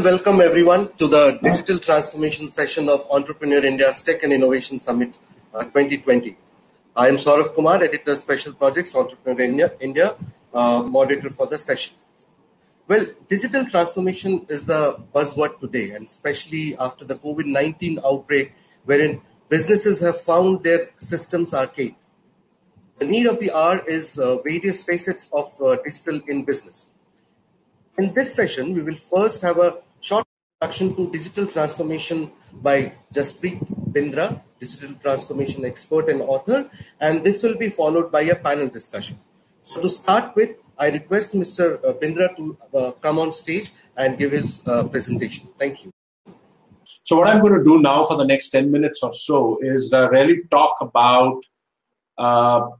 and welcome everyone to the digital transformation session of Entrepreneur India's Tech and Innovation Summit 2020. I am Saurav Kumar, Editor Special Projects, Entrepreneur India, moderator for the session. Well, digital transformation is the buzzword today, and especially after the COVID-19 outbreak, wherein businesses have found their systems archaic. The need of the hour is various facets of digital in business. In this session, we will first have a short introduction to digital transformation by Jaspreet Bindra, digital transformation expert and author, and this will be followed by a panel discussion. So to start with, I request Mr. Bindra to come on stage and give his presentation. Thank you. So what I'm going to do now for the next 10 minutes or so is really talk about how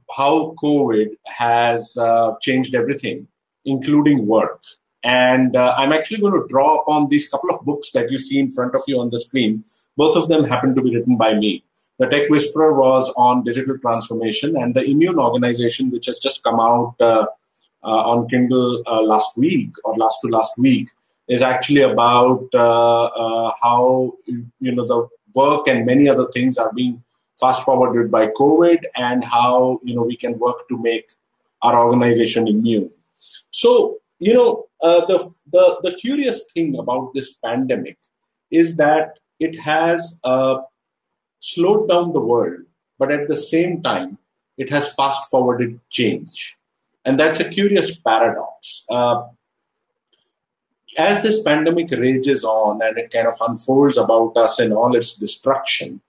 COVID has changed everything, including work. And I'm actually going to draw upon these couple of books that you see in front of you on the screen. Both of them happen to be written by me. The Tech Whisperer was on digital transformation, and The Immune Organization, which has just come out on Kindle last week or last to last week, is actually about how the work and many other things are being fast forwarded by COVID, and how we can work to make our organization immune. So the curious thing about this pandemic is that it has slowed down the world, but at the same time, it has fast forwarded change. And that's a curious paradox. As this pandemic rages on and it kind of unfolds about us in all its destruction,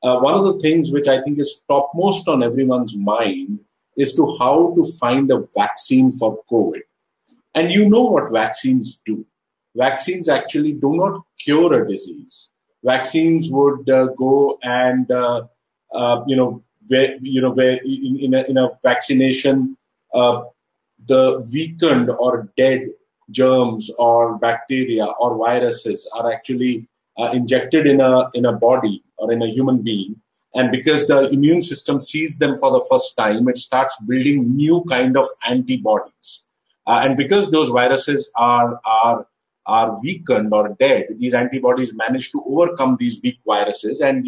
one of the things which I think is topmost on everyone's mind is to how to find a vaccine for COVID. And you know what vaccines do. Vaccines actually do not cure a disease. Vaccines would go and, in a vaccination, the weakened or dead germs or bacteria or viruses are actually injected in a body or in a human being. And because the immune system sees them for the first time, it starts building new kind of antibodies. And because those viruses are weakened or dead, these antibodies manage to overcome these weak viruses and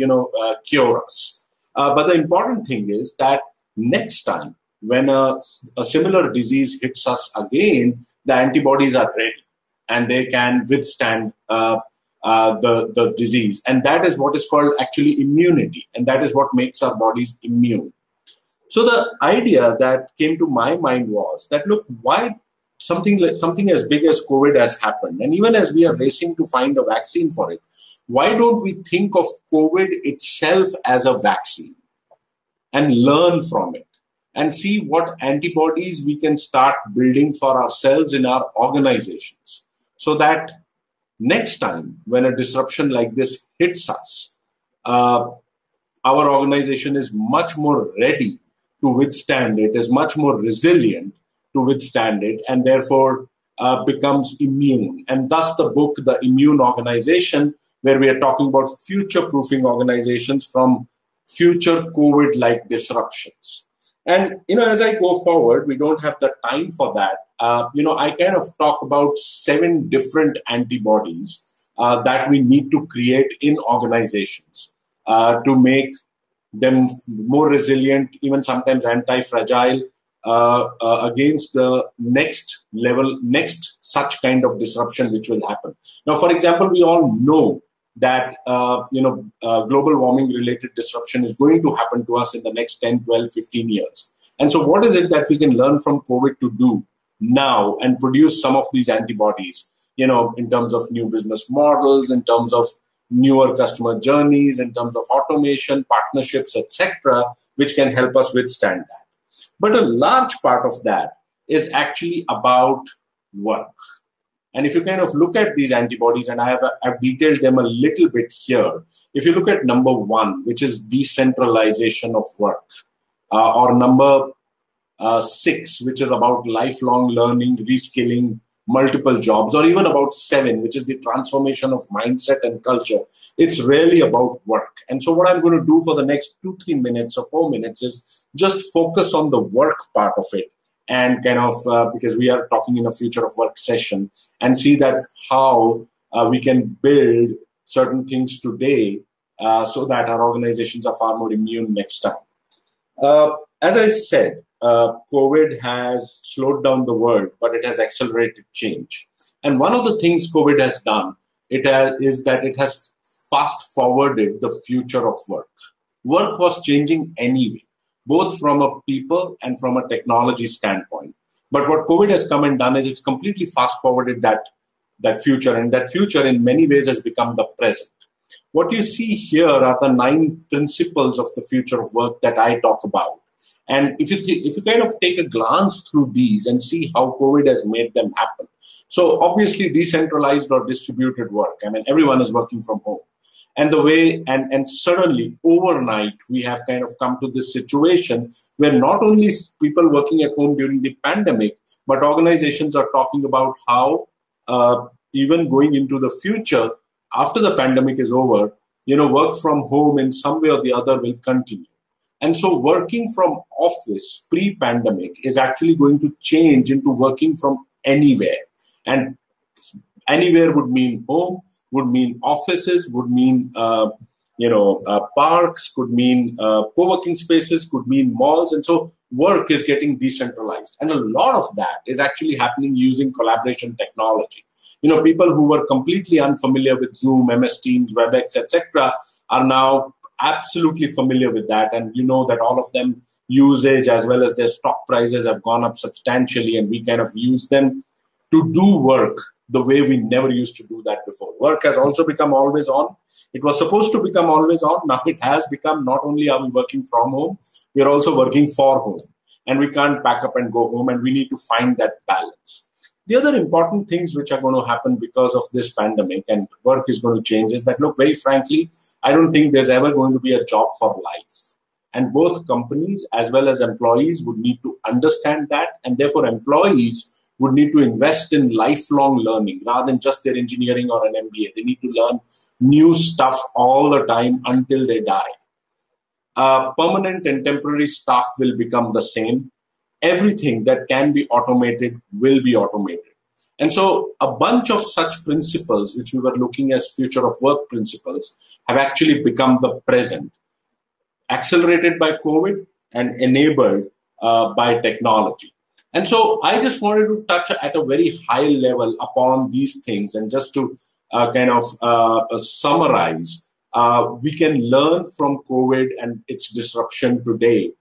cure us. But the important thing is that next time, when a similar disease hits us again, the antibodies are ready and they can withstand the disease. And that is what is called actually immunity. And that is what makes our bodies immune. So the idea that came to my mind was that, look, why something as big as COVID has happened, and even as we are racing to find a vaccine for it, why don't we think of COVID itself as a vaccine and learn from it? And see what antibodies we can start building for ourselves in our organizations, so that next time when a disruption like this hits us, our organization is much more ready to withstand it, is much more resilient to withstand it, and therefore becomes immune. And thus the book, The Immune Organization, where we are talking about future-proofing organizations from future COVID-like disruptions. And, as I go forward, we don't have the time for that. I kind of talk about 7 different antibodies that we need to create in organizations to make them more resilient, even sometimes anti-fragile, against the next level, next such kind of disruption which will happen. Now, for example, we all know that global warming related disruption is going to happen to us in the next 10, 12, 15 years. And so what is it that we can learn from COVID to do now and produce some of these antibodies, in terms of new business models, in terms of newer customer journeys, in terms of automation, partnerships, etc., which can help us withstand that. But a large part of that is actually about work. And if you kind of look at these antibodies, and I've detailed them a little bit here, if you look at number 1, which is decentralization of work, or number 6, which is about lifelong learning, reskilling, multiple jobs, or even about 7, which is the transformation of mindset and culture, it's really about work. And so what I'm going to do for the next 2-3 minutes or 4 minutes is just focus on the work part of it. And because we are talking in a future of work session, and see that how we can build certain things today so that our organizations are far more immune next time. As I said, COVID has slowed down the world, but it has accelerated change. And one of the things COVID has done is that it has fast-forwarded the future of work. Work was changing anyway, both from a people and from a technology standpoint. But what COVID has come and done is it's completely fast-forwarded that future, and that future in many ways has become the present. What you see here are the 9 principles of the future of work that I talk about. And if you kind of take a glance through these and see how COVID has made them happen. So obviously decentralized or distributed work. I mean, everyone is working from home. And suddenly overnight, we have kind of come to this situation where not only people working at home during the pandemic, but organizations are talking about how even going into the future, after the pandemic is over, work from home in some way or the other will continue. And so working from office pre-pandemic is actually going to change into working from anywhere. And anywhere would mean home, would mean offices, would mean, parks, could mean co-working spaces, could mean malls. And so work is getting decentralized. And a lot of that is actually happening using collaboration technology. People who were completely unfamiliar with Zoom, MS Teams, WebEx, etc., are now absolutely familiar with that. And you know that all of them usage as well as their stock prices have gone up substantially. And we kind of use them to do work the way we never used to do that before. Work has also become always on. It was supposed to become always on. Now it has become not only are we working from home, we are also working for home. And we can't pack up and go home. And we need to find that balance. The other important things which are going to happen because of this pandemic and work is going to change is that, look, very frankly, I don't think there's ever going to be a job for life. And both companies as well as employees would need to understand that. And therefore, employees would need to invest in lifelong learning rather than just their engineering or an MBA. They need to learn new stuff all the time until they die. Permanent and temporary staff will become the same. Everything that can be automated will be automated. And so a bunch of such principles, which we were looking as future of work principles, have actually become the present, accelerated by COVID and enabled by technology. And so I just wanted to touch at a very high level upon these things. And just to summarize, we can learn from COVID and its disruption today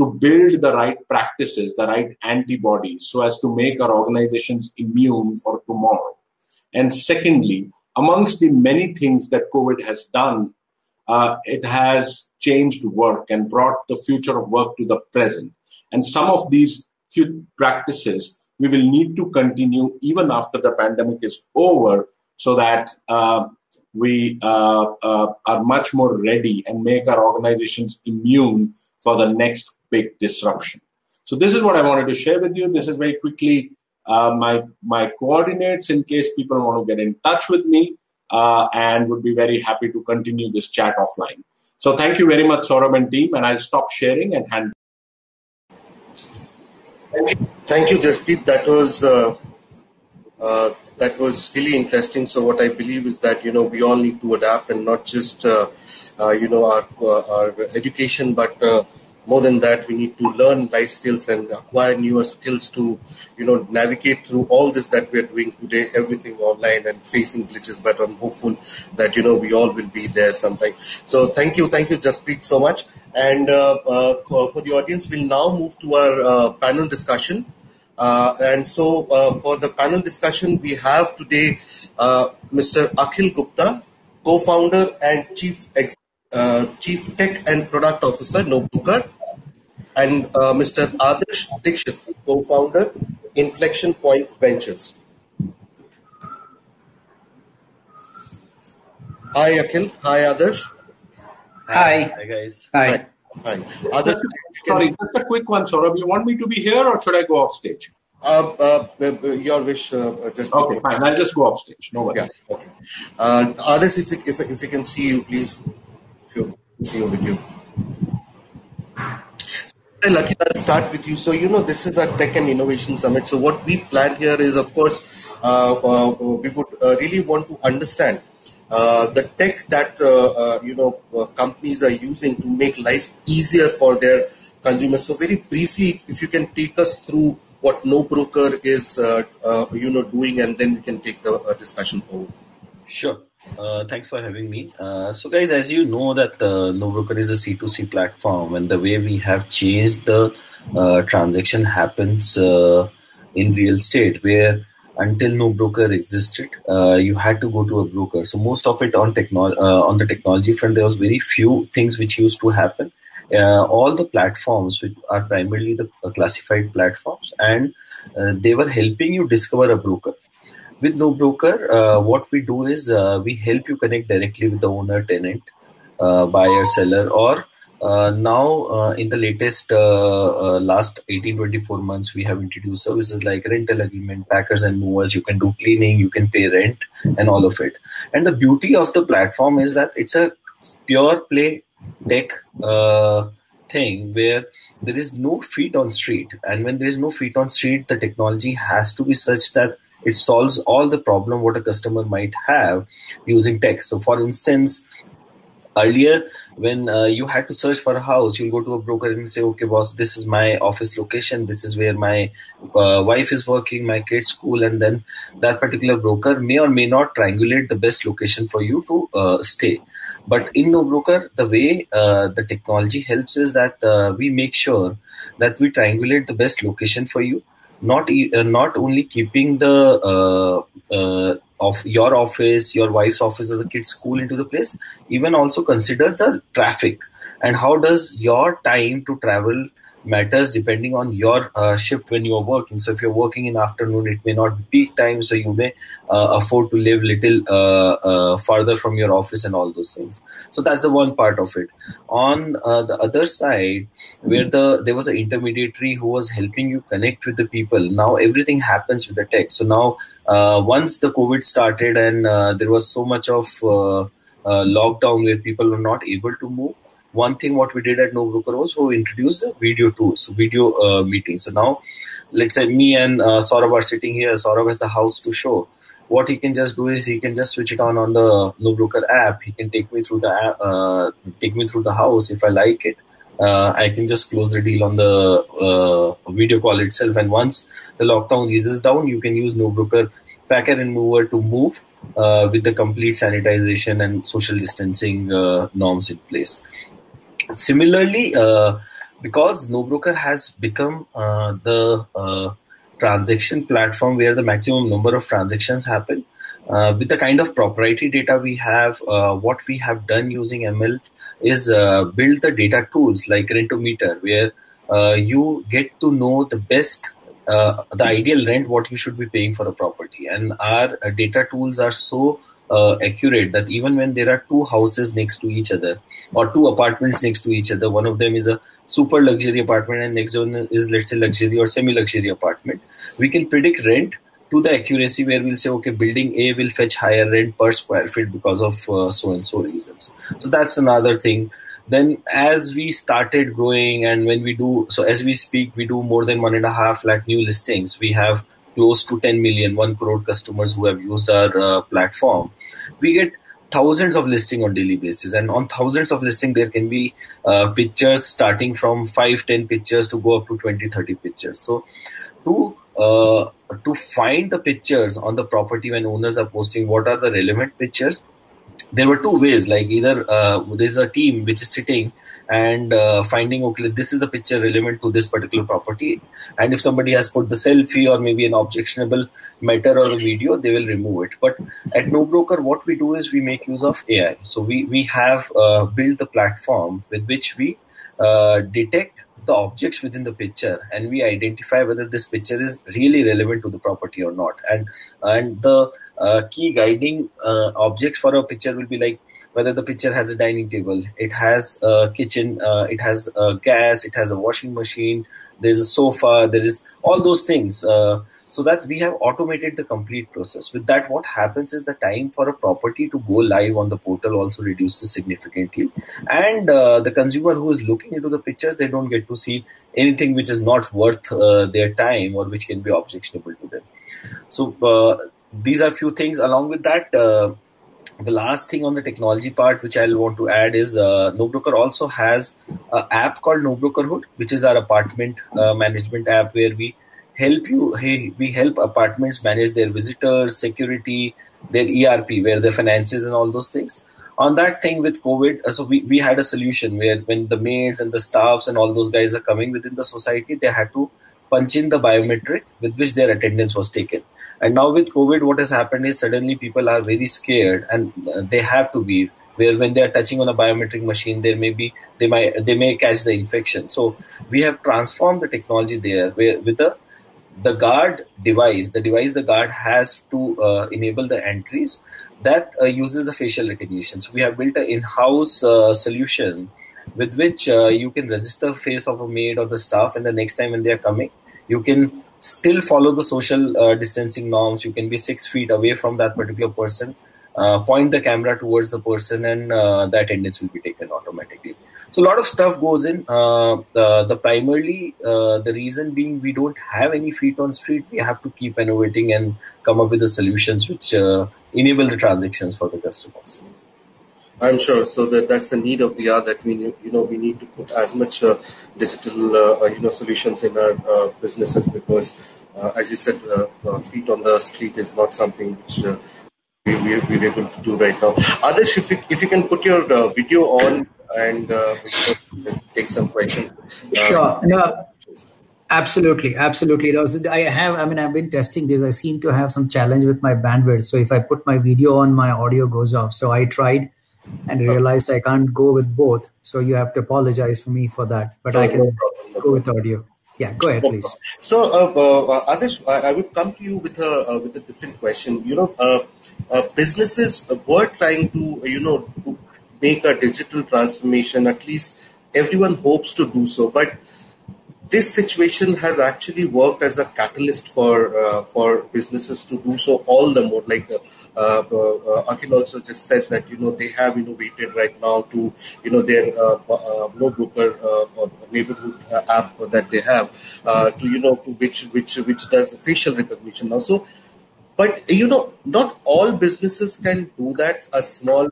to build the right practices, the right antibodies, so as to make our organizations immune for tomorrow. And secondly, amongst the many things that COVID has done, it has changed work and brought the future of work to the present. And some of these few practices we will need to continue even after the pandemic is over, so that we are much more ready and make our organizations immune for the next big disruption. So this is what I wanted to share with you. This is very quickly my coordinates in case people want to get in touch with me and would be very happy to continue this chat offline. So thank you very much, Saurabh and team, and I'll stop sharing and hand. Thank you, Jaspreet. That was really interesting. So what I believe is that, we all need to adapt, and not just, our education, but more than that, we need to learn life skills and acquire newer skills to, navigate through all this that we're doing today, everything online and facing glitches. But I'm hopeful that, we all will be there sometime. So thank you, Jaspreet, so much. And for the audience, we'll now move to our panel discussion. For the panel discussion, we have today Mr. Akhil Gupta, co-founder and Chief Tech and Product Officer, NoBroker, and Mr. Adarsh Dixit, co-founder, Inflection Point Ventures. Hi, Akhil. Hi, Adarsh. Hi. Hi, guys. Hi. Hi. Hi. Sorry, just a quick one, Saurabh. You want me to be here or should I go off stage? Your wish. Okay, fine. I'll just go off stage. No worries. Yeah, okay. Others, if we can see you, please. If you see your video. Lucky, I'll start with you. So, you know, this is our Tech and Innovation Summit. So what we plan here is, of course, we would really want to understand the tech that, companies are using to make life easier for their consumers. So very briefly, if you can take us through what NoBroker is, doing, and then we can take the discussion forward. Sure. Thanks for having me. So guys, as you know that NoBroker is a C2C platform, and the way we have changed the transaction happens in real estate, where until NoBroker existed, you had to go to a broker. So most of it on the technology front, there was very few things which used to happen. All the platforms which are primarily the classified platforms, and they were helping you discover a broker. With NoBroker, what we do is we help you connect directly with the owner, tenant, buyer, seller, or now in the latest last 18-24 months, we have introduced services like rental agreement, packers and movers. You can do cleaning, you can pay rent, and all of it. And the beauty of the platform is that it's a pure play tech thing where there is no feet on street. And when there is no feet on street, the technology has to be such that it solves all the problem what a customer might have using tech. So for instance, earlier when you had to search for a house, you'll go to a broker and say, okay boss, this is my office location, this is where my wife is working, my kids school, and then that particular broker may or may not triangulate the best location for you to stay. But in NoBroker, the way the technology helps is that we make sure that we triangulate the best location for you, not only keeping the of your office, your wife's office, or the kids' school into the place, even also consider the traffic and how does your time to travel matters depending on your shift when you are working. So if you're working in afternoon, it may not be peak time, so you may afford to live little farther from your office and all those things. So that's the one part of it. On the other side, where there was an intermediary who was helping you connect with the people. Now everything happens with the tech. So now once the COVID started and there was so much of lockdown where people were not able to move, one thing what we did at NoBroker was we introduced the video tour, so video meeting. So now, let's say me and Saurabh are sitting here. Saurabh has the house to show. What he can just do is he can just switch it on the NoBroker app. He can take me through the app, take me through the house. If I like it, I can just close the deal on the video call itself. And once the lockdown eases down, you can use NoBroker packer and mover to move with the complete sanitization and social distancing norms in place. Similarly, because NoBroker has become the transaction platform where the maximum number of transactions happen, with the kind of proprietary data we have, what we have done using ML is build the data tools like Rent-O-Meter, where you get to know the best, the ideal rent, what you should be paying for a property. And our data tools are so accurate that even when there are two houses next to each other or two apartments next to each other, one of them is a super luxury apartment and next one is, let's say, luxury or semi-luxury apartment, we can predict rent to the accuracy where we'll say, okay, building A will fetch higher rent per square feet because of so and so reasons. So that's another thing. Then as we started growing, and when we do, so as we speak, we do more than 1.5 lakh new listings. We have close to 10 million, 1 crore customers who have used our platform. We get thousands of listings on daily basis, and on thousands of listings, there can be pictures starting from 5, 10 pictures to go up to 20, 30 pictures. So to find the pictures on the property when owners are posting, what are the relevant pictures? There were two ways, like either there's a team which is sitting and finding, okay, this is the picture relevant to this particular property. And if somebody has put the selfie or maybe an objectionable matter or a video, they will remove it. But at NoBroker, what we do is we make use of AI. So we have built the platform with which we detect the objects within the picture, and we identify whether this picture is really relevant to the property or not. And the key guiding objects for a picture will be like whether the picture has a dining table, it has a kitchen, it has a gas, it has a washing machine, there's a sofa, there is all those things. so that we have automated the complete process. With that, what happens is the time for a property to go live on the portal also reduces significantly. And the consumer who is looking into the pictures, they don't get to see anything which is not worth their time or which can be objectionable to them. So these are few things. Along with that, the last thing on the technology part which I'll want to add is NoBroker also has an app called NoBrokerhood, which is our apartment management app where we help apartments manage their visitors, security, their ERP, where their finances and all those things. On that thing with COVID, so we had a solution where when the maids and the staffs and all those guys are coming within the society, they had to punch in the biometric with which their attendance was taken. And now with COVID, what has happened is suddenly people are very scared, and they have to be, where when they are touching on a biometric machine, they may catch the infection. So we have transformed the technology there where with the guard device, the device the guard has to enable the entries, that uses the facial recognition. So we have built an in-house solution with which you can register face of a maid or the staff, and the next time when they are coming, you can still follow the social distancing norms. You can be 6 feet away from that particular person, point the camera towards the person, and the attendance will be taken automatically. So a lot of stuff goes in. The reason being we don't have any feet on street. We have to keep innovating and come up with the solutions which enable the transactions for the customers. I'm sure. So that's the need of the hour, that we need to put as much digital solutions in our businesses, because as you said, feet on the street is not something which we're able to do right now. Adarsh, if you can put your video on and take some questions. Sure. No. Absolutely, absolutely. I've been testing this. I seem to have some challenge with my bandwidth. So if I put my video on, my audio goes off. So I tried and realized I can't go with both. So you have to apologize for me for that. But I can go with audio. Yeah, go ahead, please. So, Adarsh, I would come to you with a different question. Businesses were trying to, to make a digital transformation. At least everyone hopes to do so. But this situation has actually worked as a catalyst for businesses to do so all the more. Like Akhil also just said that they have innovated right now to their NoBroker neighborhood app that they have which does facial recognition now. So, but not all businesses can do that. A small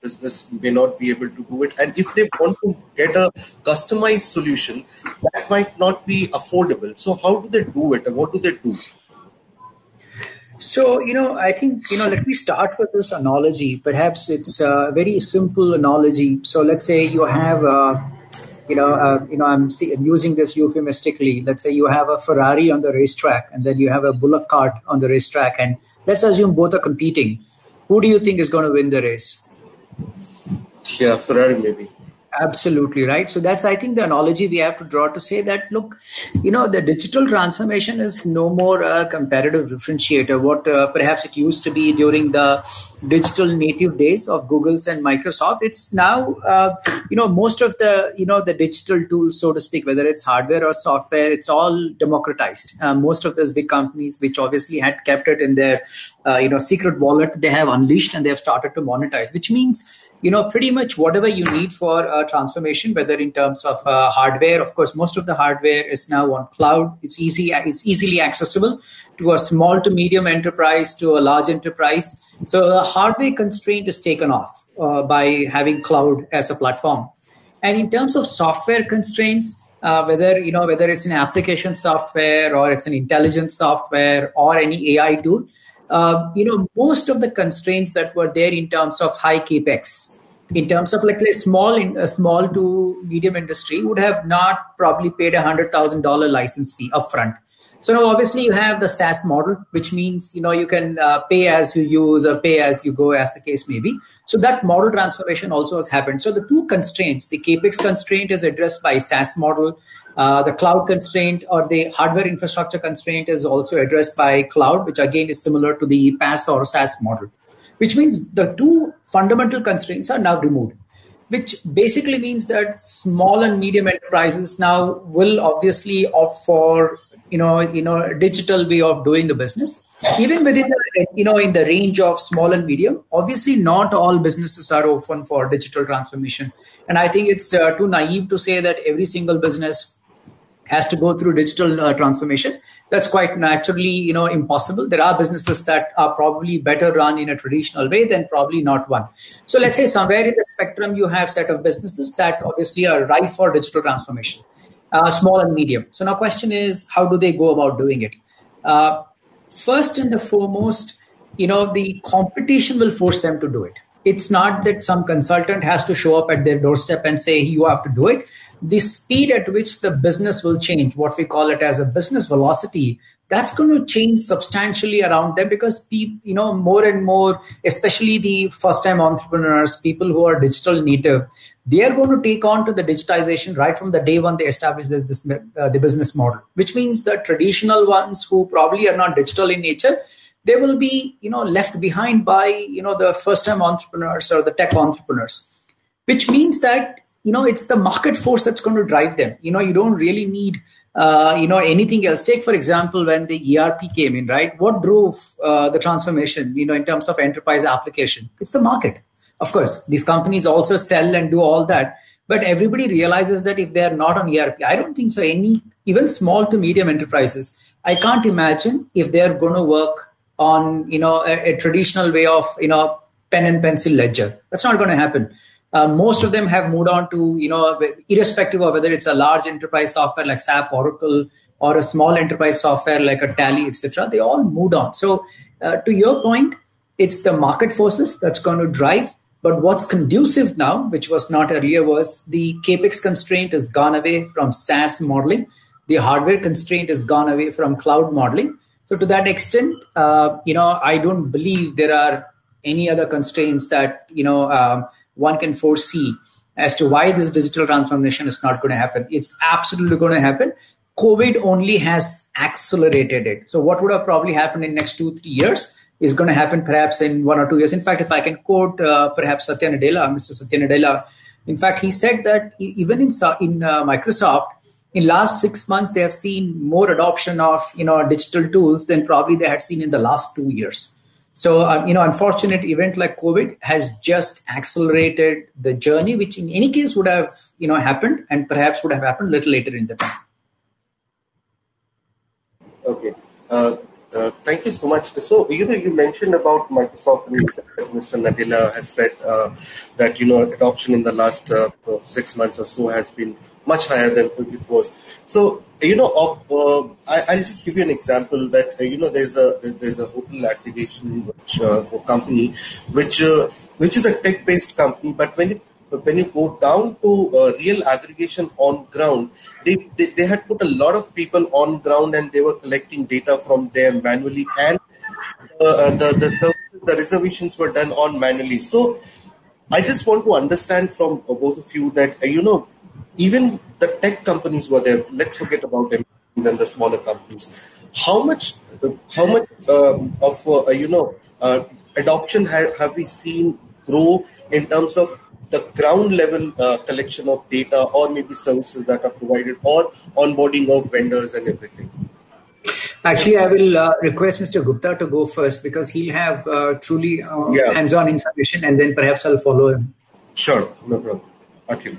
business may not be able to do it. And if they want to get a customized solution, that might not be affordable. So how do they do it, and what do they do? So, I think, let me start with this analogy. Perhaps it's a very simple analogy. So let's say you have, I'm using this euphemistically. Let's say you have a Ferrari on the racetrack, and then you have a bullock cart on the racetrack, and let's assume both are competing. Who do you think is going to win the race? Yeah, Ferrari maybe. Absolutely right. So that's, I think, the analogy we have to draw to say that, look, the digital transformation is no more a competitive differentiator. What perhaps it used to be during the digital native days of Google's and Microsoft. It's now, most of the, the digital tools, so to speak, whether it's hardware or software, it's all democratized. Most of those big companies, which obviously had kept it in their, secret wallet, they have unleashed and they have started to monetize, which means pretty much whatever you need for transformation, whether in terms of hardware. Of course, most of the hardware is now on cloud. It's easily accessible to a small to medium enterprise, to a large enterprise. So the hardware constraint is taken off by having cloud as a platform. And in terms of software constraints, whether it's an application software or it's an intelligence software or any AI tool, most of the constraints that were there in terms of high capex, in terms of small to medium industry would have not probably paid $100,000 license fee upfront. So now obviously you have the SaaS model, which means you can pay as you use or pay as you go, as the case may be. So that model transformation also has happened. So the two constraints, the capex constraint is addressed by SaaS model. The cloud constraint or the hardware infrastructure constraint is also addressed by cloud, which again is similar to the PaaS or SaaS model, which means the two fundamental constraints are now removed, which basically means that small and medium enterprises now will obviously opt for digital way of doing the business. Even within the, in the range of small and medium, obviously not all businesses are open for digital transformation. And I think it's too naive to say that every single business has to go through digital transformation. That's quite naturally, impossible. There are businesses that are probably better run in a traditional way than probably not one. So let's say somewhere in the spectrum, you have a set of businesses that obviously are ripe for digital transformation, small and medium. So now question is, how do they go about doing it? First and the foremost, the competition will force them to do it. It's not that some consultant has to show up at their doorstep and say, you have to do it. The speed at which the business will change, what we call it as a business velocity, that's going to change substantially around them because, more and more, especially the first-time entrepreneurs, people who are digital native, they are going to take on to the digitization right from the day one they establish the business model, which means the traditional ones who probably are not digital in nature, they will be, left behind by, the first-time entrepreneurs or the tech entrepreneurs, which means that, it's the market force that's going to drive them. You don't really need, anything else. Take, for example, when the ERP came in, right? What drove the transformation, in terms of enterprise application? It's the market. Of course, these companies also sell and do all that. But everybody realizes that if they're not on ERP, I don't think so. Even small to medium enterprises, I can't imagine if they're going to work on, a traditional way of, pen and pencil ledger. That's not going to happen. Most of them have moved on to, irrespective of whether it's a large enterprise software like SAP, Oracle, or a small enterprise software like a Tally, etc. They all moved on. So to your point, it's the market forces that's going to drive. But what's conducive now, which was not earlier, was the CapEx constraint has gone away from SaaS modeling. The hardware constraint has gone away from cloud modeling. So to that extent, I don't believe there are any other constraints that, one can foresee as to why this digital transformation is not going to happen. It's absolutely going to happen. COVID only has accelerated it. So what would have probably happened in next 2-3 years is going to happen perhaps in 1 or 2 years. In fact, if I can quote perhaps Satya Nadella, Mr. Satya Nadella, in fact, he said that even in Microsoft, in last 6 months, they have seen more adoption of digital tools than probably they had seen in the last 2 years. So, unfortunate event like COVID has just accelerated the journey, which in any case would have, happened and perhaps would have happened a little later in the time. Okay. Thank you so much. So, you mentioned about Microsoft, and Mr. Nadella has said that, adoption in the last 6 months or so has been much higher than it was. So, I'll just give you an example that, there's a hotel activation company, which is a tech-based company. But when you go down to real aggregation on ground, they had put a lot of people on ground and they were collecting data from them manually, and the reservations were done on manually. So I just want to understand from both of you that, even the tech companies were there. Let's forget about them and the smaller companies. How much of adoption have we seen grow in terms of the ground level collection of data, or maybe services that are provided, or onboarding of vendors and everything? Actually, I will request Mr. Gupta to go first because he'll have truly hands-on information, and then perhaps I'll follow him. Sure, no problem. Akhil.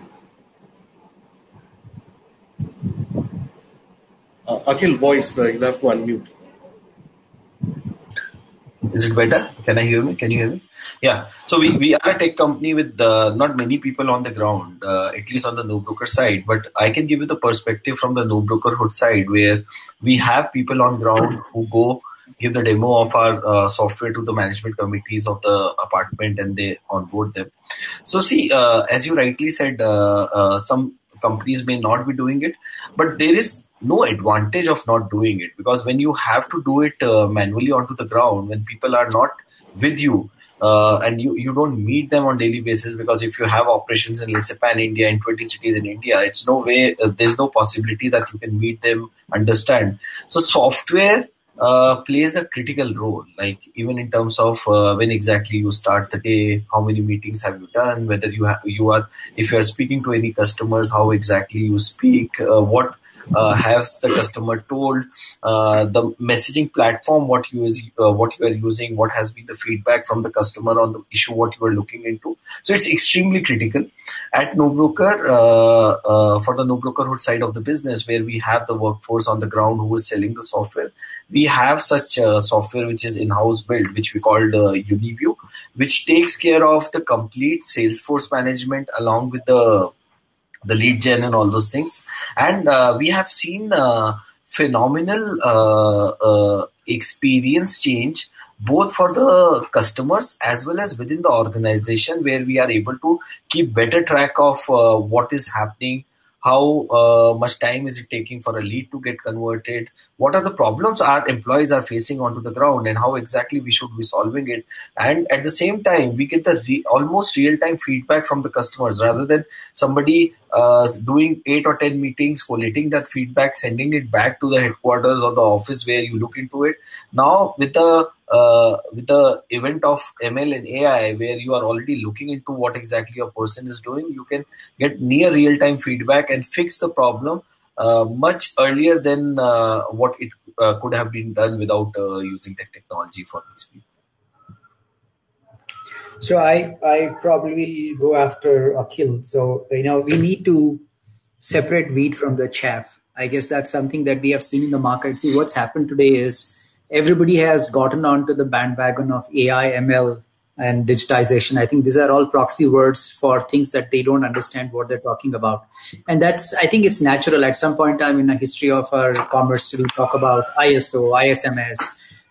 Akhil, voice, you'll have to unmute. Is it better? Can you hear me? Yeah. So we are a tech company with not many people on the ground, at least on the NoBroker side. But I can give you the perspective from the NoBrokerhood side, where we have people on ground who go give the demo of our software to the management committees of the apartment, and they onboard them. So see, as you rightly said, some companies may not be doing it, but there is no advantage of not doing it, because when you have to do it manually onto the ground, when people are not with you and you don't meet them on daily basis, because if you have operations in, let's say, pan-India in 20 cities in India, it's no way, there's no possibility that you can meet them, understand. So software plays a critical role, like even in terms of when exactly you start the day, how many meetings have you done, whether you are speaking to any customers, how exactly you speak, what has the customer told, the messaging platform what you are using, what has been the feedback from the customer on the issue what you are looking into. So it's extremely critical. At NoBroker, for the NoBrokerhood side of the business, where we have the workforce on the ground who is selling the software, we have such software which is in-house built, which we called UniView, which takes care of the complete sales force management along with the lead gen and all those things. And we have seen phenomenal experience change, both for the customers as well as within the organization, where we are able to keep better track of what is happening, how much time is it taking for a lead to get converted, what are the problems our employees are facing onto the ground, and how exactly we should be solving it. And at the same time, we get the almost real-time feedback from the customers, rather than somebody doing 8 or 10 meetings, collating that feedback, sending it back to the headquarters or the office where you look into it. Now, with the event of ML and AI, where you are already looking into what exactly a person is doing, you can get near real-time feedback and fix the problem much earlier than what it could have been done without using tech technology for these people. So I probably will go after Akhil. So, we need to separate wheat from the chaff. I guess that's something that we have seen in the market. See, what's happened today is everybody has gotten onto the bandwagon of AI, ML, and digitization. I think these are all proxy words for things that they don't understand what they're talking about. And I think it's natural. At some point in time in the history of our commerce, we talk about ISO, ISMS,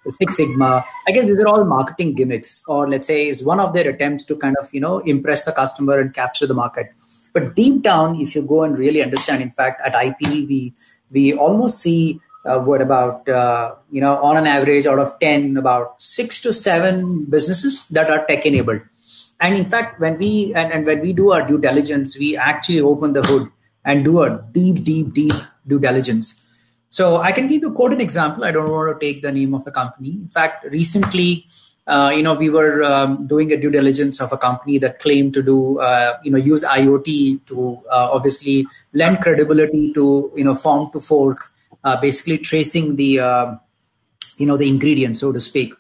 Six Sigma. I guess these are all marketing gimmicks, or let's say is one of their attempts to kind of, impress the customer and capture the market. But deep down, if you go and really understand, in fact, at IPV, we almost see what about, on an average out of 10, about 6 to 7 businesses that are tech enabled. And in fact, when we do our due diligence, we actually open the hood and do a deep due diligence. So I can give you an example. I don't want to take the name of the company. In fact, recently, we were doing a due diligence of a company that claimed to do, use IoT to obviously lend credibility to, farm to fork, basically tracing the, the ingredients, so to speak.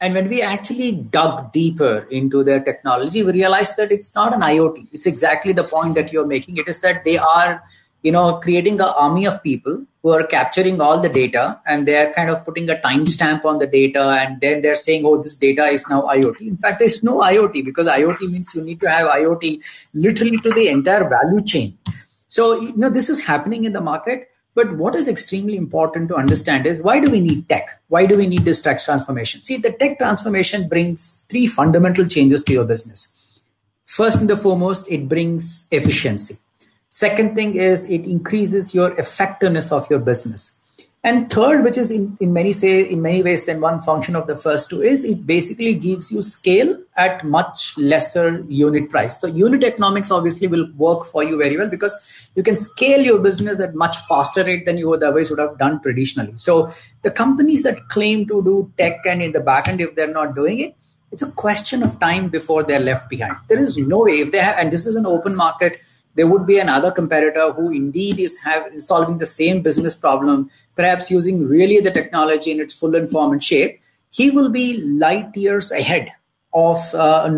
And when we actually dug deeper into their technology, we realized that it's not an IoT. It's exactly the point that you're making. It is that they are creating an army of people who are capturing all the data, and they're kind of putting a timestamp on the data, and then they're saying, oh, this data is now IoT. In fact, there's no IoT, because IoT means you need to have IoT literally to the entire value chain. So, this is happening in the market. But what is extremely important to understand is, why do we need tech? Why do we need this tech transformation? See, the tech transformation brings 3 fundamental changes to your business. First and the foremost, it brings efficiency. Second thing is it increases your effectiveness of your business. And third, which is in many ways than one function of the first two, is it basically gives you scale at much lesser unit price. So unit economics obviously will work for you very well, because you can scale your business at much faster rate than you otherwise would have done traditionally. So the companies that claim to do tech and in the back end, if they're not doing it, it's a question of time before they're left behind. There is no way if they have, and this is an open market, there would be another competitor who indeed is solving the same business problem, perhaps using really the technology in its full and form and shape. He will be light years ahead of a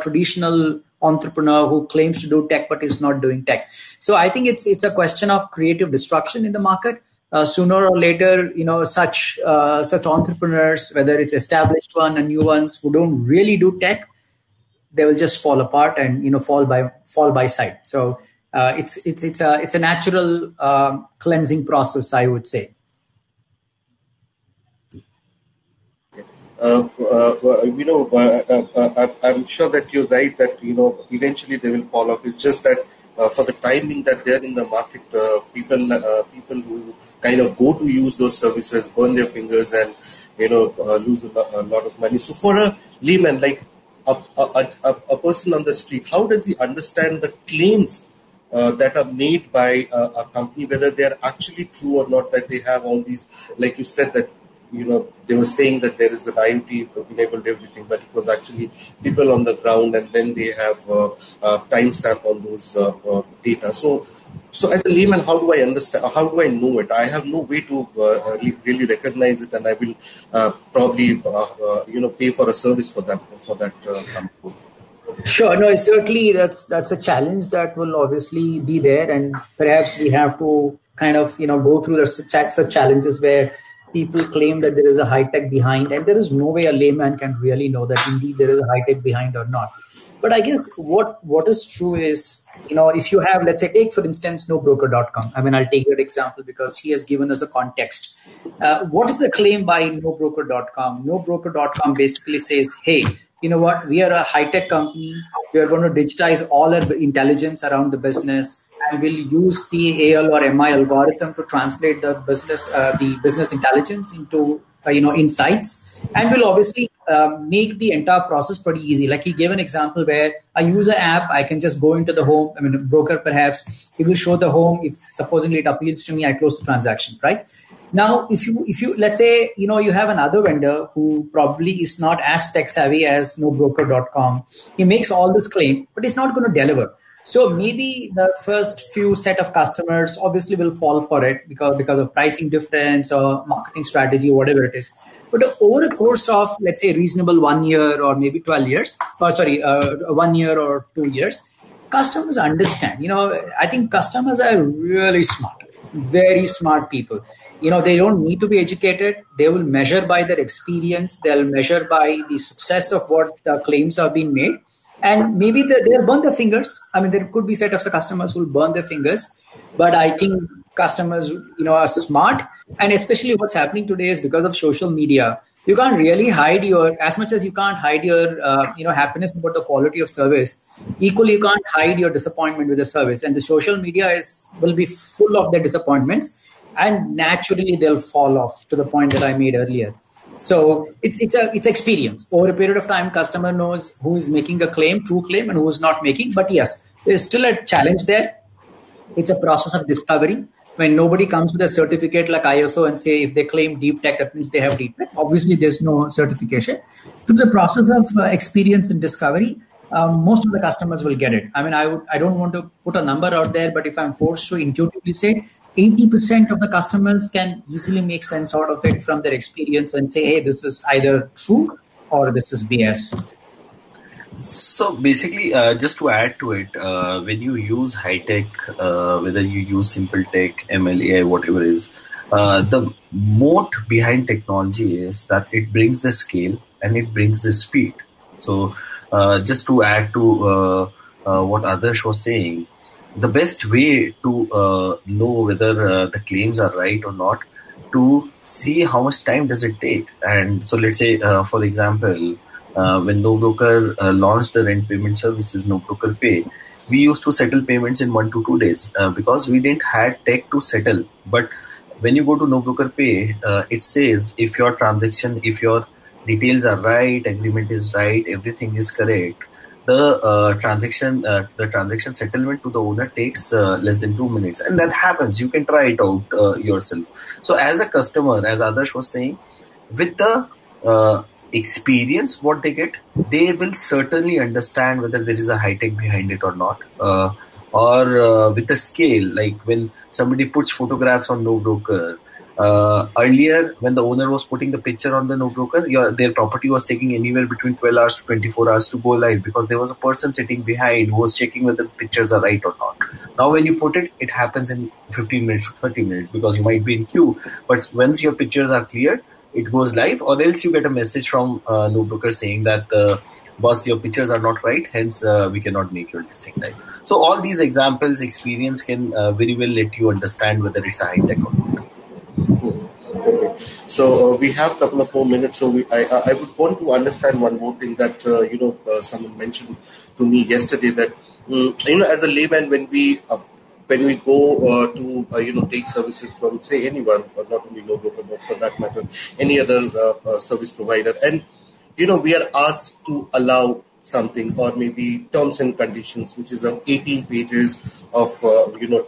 traditional entrepreneur who claims to do tech but is not doing tech. So I think it's a question of creative destruction in the market. Sooner or later, such entrepreneurs, whether it's established one and new ones who don't really do tech, they will just fall apart and fall by side. So it's a natural cleansing process, I would say. I'm sure that you're right that eventually they will fall off. It's just that for the timing that they're in the market, people who kind of go to use those services burn their fingers and lose a lot of money. So for a layman like a person on the street, how does he understand the claims that are made by a company, whether they are actually true or not, that they have all these, like you said, that they were saying that there is an IoT enabled everything, but it was actually people on the ground, and then they have timestamp on those data. So So as a layman, how do I understand? How do I know it? I have no way to really recognize it, and I will probably, pay for a service for that. Sure. No, certainly that's a challenge that will obviously be there, and perhaps we have to kind of go through such challenges where people claim that there is a high tech behind, and there is no way a layman can really know that indeed there is a high tech behind or not. But I guess what is true is, if you have, let's say, take for instance, NoBroker.com. I mean, I'll take that example because he has given us a context. What is the claim by NoBroker.com? NoBroker.com basically says, hey, you know what? We are a high-tech company. We are going to digitize all our intelligence around the business, and we'll use the AL or MI algorithm to translate the business intelligence into insights, and we'll obviously make the entire process pretty easy. Like he gave an example where I use an app, I can just go into the home. I mean, a broker perhaps, he will show the home. If supposedly it appeals to me, I close the transaction, right? Now, if you let's say, you have another vendor who probably is not as tech savvy as NoBroker.com. He makes all this claim, but it's not going to deliver. So maybe the first few set of customers obviously will fall for it because of pricing difference or marketing strategy, whatever it is. But over a course of, let's say, reasonable 1 year or maybe 1 year or 2 years, customers understand. I think customers are really smart, very smart people. They don't need to be educated. They will measure by their experience. They'll measure by the success of what the claims have been made. And maybe they'll burn their fingers. I mean, there could be set of customers who will burn their fingers. But I think customers, are smart. And especially what's happening today is because of social media. You can't really hide your happiness about the quality of service. Equally, you can't hide your disappointment with the service. And the social media will be full of their disappointments. And naturally, they'll fall off to the point that I made earlier. So it's experience. Over a period of time, customer knows who is making a claim, true claim, and who is not making. But yes, there's still a challenge there. It's a process of discovery. When nobody comes with a certificate like ISO and say if they claim deep tech, that means they have deep tech. Obviously, there's no certification. Through the process of experience and discovery, most of the customers will get it. I mean, I don't want to put a number out there, but if I'm forced to intuitively say, 80% of the customers can easily make sense out of it from their experience and say, hey, this is either true or this is BS. So basically, just to add to it, when you use high tech, whether you use simple tech, ML, AI, whatever it is, the moat behind technology is that it brings the scale and it brings the speed. So just to add to what Adarsh was saying, the best way to know whether the claims are right or not, to see how much time does it take. And so let's say, for example, when NoBroker launched the rent payment services, NoBroker Pay, we used to settle payments in 1 to 2 days because we didn't have tech to settle. But when you go to NoBroker Pay, it says if your transaction, if your details are right, agreement is right, everything is correct, the transaction settlement to the owner takes less than 2 minutes, and that happens. You can try it out yourself. So, as a customer, as Adarsh was saying, with the experience, what they get, they will certainly understand whether there is a high tech behind it or not. Or with the scale, like when somebody puts photographs on NoBroker. Earlier, when the owner was putting the picture on the NoBroker, their property was taking anywhere between 12 hours to 24 hours to go live because there was a person sitting behind who was checking whether the pictures are right or not. Now, when you put it, it happens in 15 minutes to 30 minutes because you might be in queue. But once your pictures are cleared, it goes live, or else you get a message from NoBroker saying that, boss, your pictures are not right, hence we cannot make your listing live. So, all these examples, experience can very well let you understand whether it's a high tech or not. So we have a couple of more minutes. So I would want to understand one more thing that, someone mentioned to me yesterday that, as a layman, when we go to, take services from, say, anyone, but not only NoBroker, but for that matter, any other service provider. And, we are asked to allow something or maybe terms and conditions, which is 18 pages of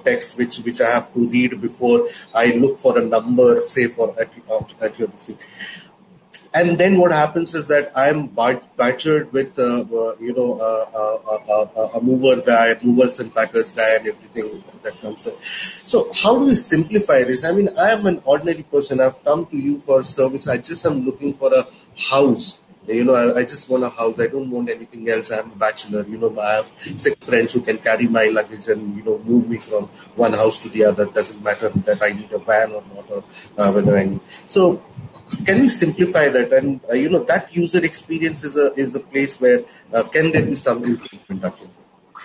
text which I have to read before I look for a number, say for at your thing. And then what happens is that I'm battered with, a movers and packers guy and everything that comes to it. So how do we simplify this? I mean, I am an ordinary person. I've come to you for service. I just am looking for a house. I just want a house. I don't want anything else. I'm a bachelor. I have 6 friends who can carry my luggage and, move me from one house to the other. It doesn't matter that I need a van or not, or whether I need. So can we simplify that? And, that user experience is a place where can there be some improvement?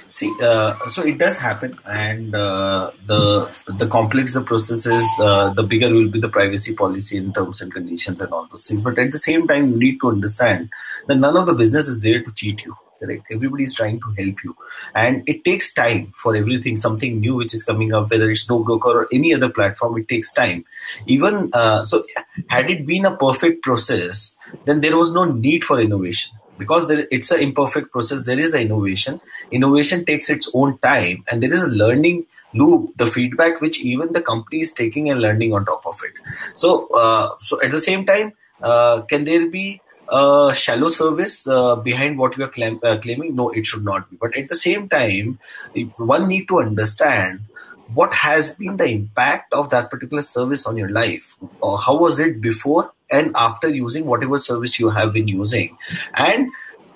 See, so it does happen, and the complex the process is, the bigger will be the privacy policy in terms and conditions and all those things. But at the same time, you need to understand that none of the business is there to cheat you. Correct? Everybody is trying to help you, and it takes time for everything. Something new which is coming up, whether it's NoBroker or any other platform, it takes time. Even so, had it been a perfect process, then there was no need for innovation. Because it's an imperfect process, there is an innovation. Innovation takes its own time, and there is a learning loop, the feedback which even the company is taking and learning on top of it. So, so at the same time, can there be a shallow service behind what we are claiming? No, it should not be. But at the same time, one need to understand what has been the impact of that particular service on your life, or how was it before and after using whatever service you have been using. And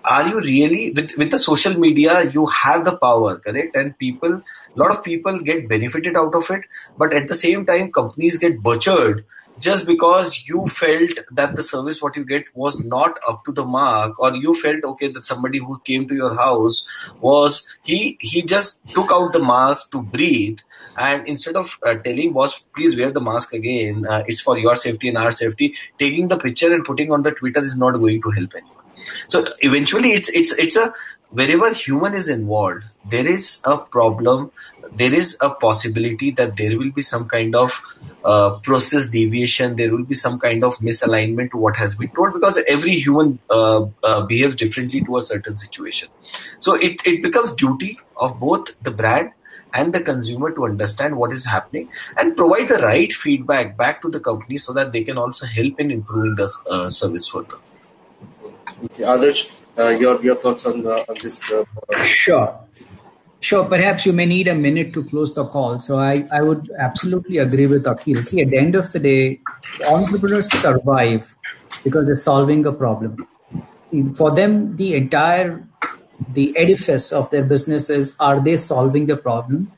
are you really, with the social media, you have the power, correct? And a lot of people get benefited out of it, but at the same time, companies get butchered just because you felt that the service what you get was not up to the mark, or you felt, okay, that somebody who came to your house was, he just took out the mask to breathe, and instead of telling boss, please wear the mask again, it's for your safety and our safety, taking the picture and putting on the Twitter is not going to help anyone. So eventually it's a, wherever human is involved, there is a problem, there is a possibility that there will be some kind of process deviation, there will be some kind of misalignment to what has been told, because every human behaves differently to a certain situation. So it becomes duty of both the brand and the consumer to understand what is happening and provide the right feedback back to the company so that they can also help in improving the service further. Okay, Adarsh, your thoughts on this? Sure. Perhaps you may need a minute to close the call. So I would absolutely agree with Akhil. See, at the end of the day, entrepreneurs survive because they're solving a problem. See, for them, the entire edifice of their businesses, are they solving the problem?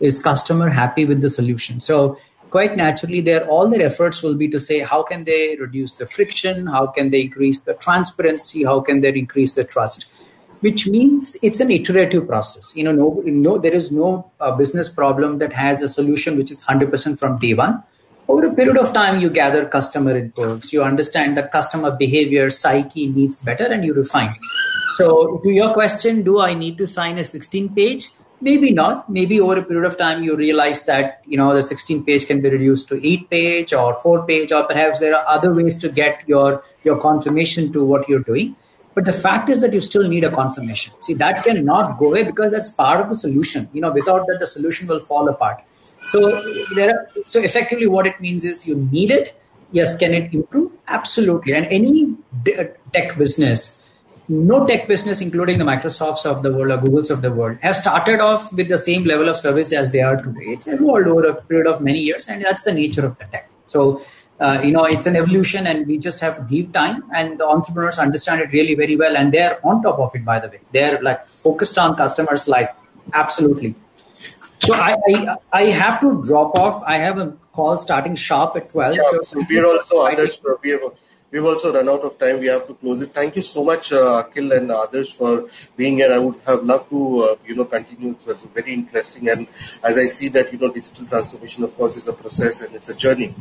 Is customer happy with the solution? So quite naturally, all their efforts will be to say, how can they reduce the friction? How can they increase the transparency? How can they increase the trust? Which means it's an iterative process. There is no business problem that has a solution which is 100% from day one. Over a period of time, you gather customer inputs, you understand the customer behavior, psyche, needs better, and you refine. So to your question, do I need to sign a 16-page? Maybe not. Maybe over a period of time, you realize that, the 16-page can be reduced to 8-page or 4-page, or perhaps there are other ways to get your confirmation to what you're doing. But the fact is that you still need a confirmation. See, that cannot go away because that's part of the solution. Without that, the solution will fall apart. So effectively what it means is you need it. Yes. Can it improve? Absolutely. And any tech business, no tech business, including the Microsofts of the world or Googles of the world, have started off with the same level of service as they are today. It's evolved over a period of many years, and that's the nature of the tech. So, it's an evolution, and we just have to give time, and the entrepreneurs understand it really very well, and they're on top of it, by the way. They're like focused on customers, like absolutely. So I have to drop off. I have a call starting sharp at 12. Yeah, so we're also others. We've also run out of time. We have to close it. Thank you so much, Akhil and others, for being here. I would have loved to, continue. It was very interesting. And as I see that, digital transformation, of course, is a process and it's a journey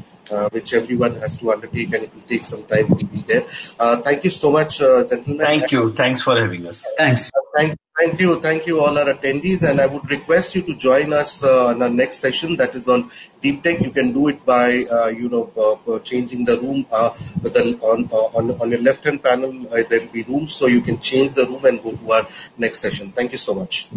which everyone has to undertake, and it will take some time to be there. Thank you so much, gentlemen. Thank you. Thanks for having us. Thanks. Thank you. Thank you all our attendees. And I would request you to join us on our next session, that is on Deep Tech. You can do it by, changing the room. On your left-hand panel, there will be rooms, so you can change the room and go to our next session. Thank you so much.